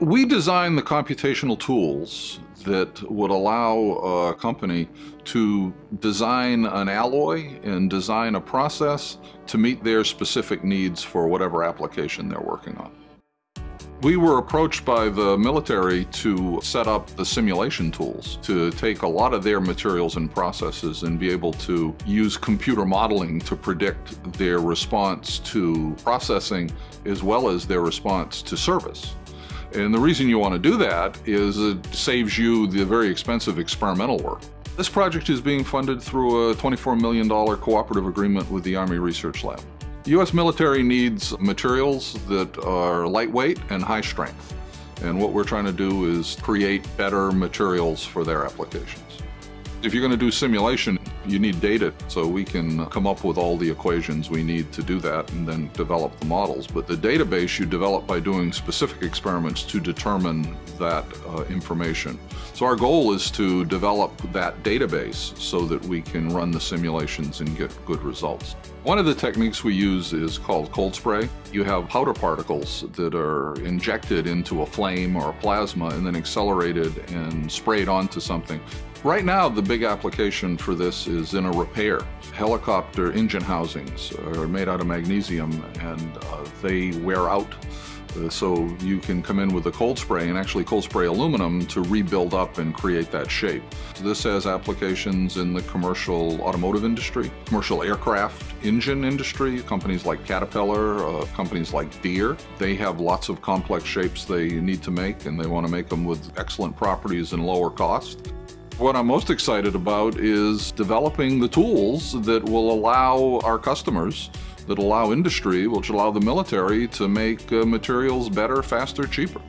We designed the computational tools that would allow a company to design an alloy and design a process to meet their specific needs for whatever application they're working on. We were approached by the military to set up the simulation tools to take a lot of their materials and processes and be able to use computer modeling to predict their response to processing as well as their response to service. And the reason you want to do that is it saves you the very expensive experimental work. This project is being funded through a $24 million cooperative agreement with the Army Research Lab. The U.S. military needs materials that are lightweight and high strength. And what we're trying to do is create better materials for their applications. If you're going to do simulation, you need data, so we can come up with all the equations we need to do that and then develop the models. But the database you develop by doing specific experiments to determine that information. So our goal is to develop that database so that we can run the simulations and get good results. One of the techniques we use is called cold spray. You have powder particles that are injected into a flame or a plasma and then accelerated and sprayed onto something. Right now, the big application for this is in a repair. Helicopter engine housings are made out of magnesium and they wear out. So you can come in with a cold spray and actually cold spray aluminum to rebuild up and create that shape. So this has applications in the commercial automotive industry, commercial aircraft engine industry, companies like Caterpillar, companies like Deere. They have lots of complex shapes they need to make and they want to make them with excellent properties and lower cost. What I'm most excited about is developing the tools that will allow our customers, that allow industry, which allow the military to make materials better, faster, cheaper.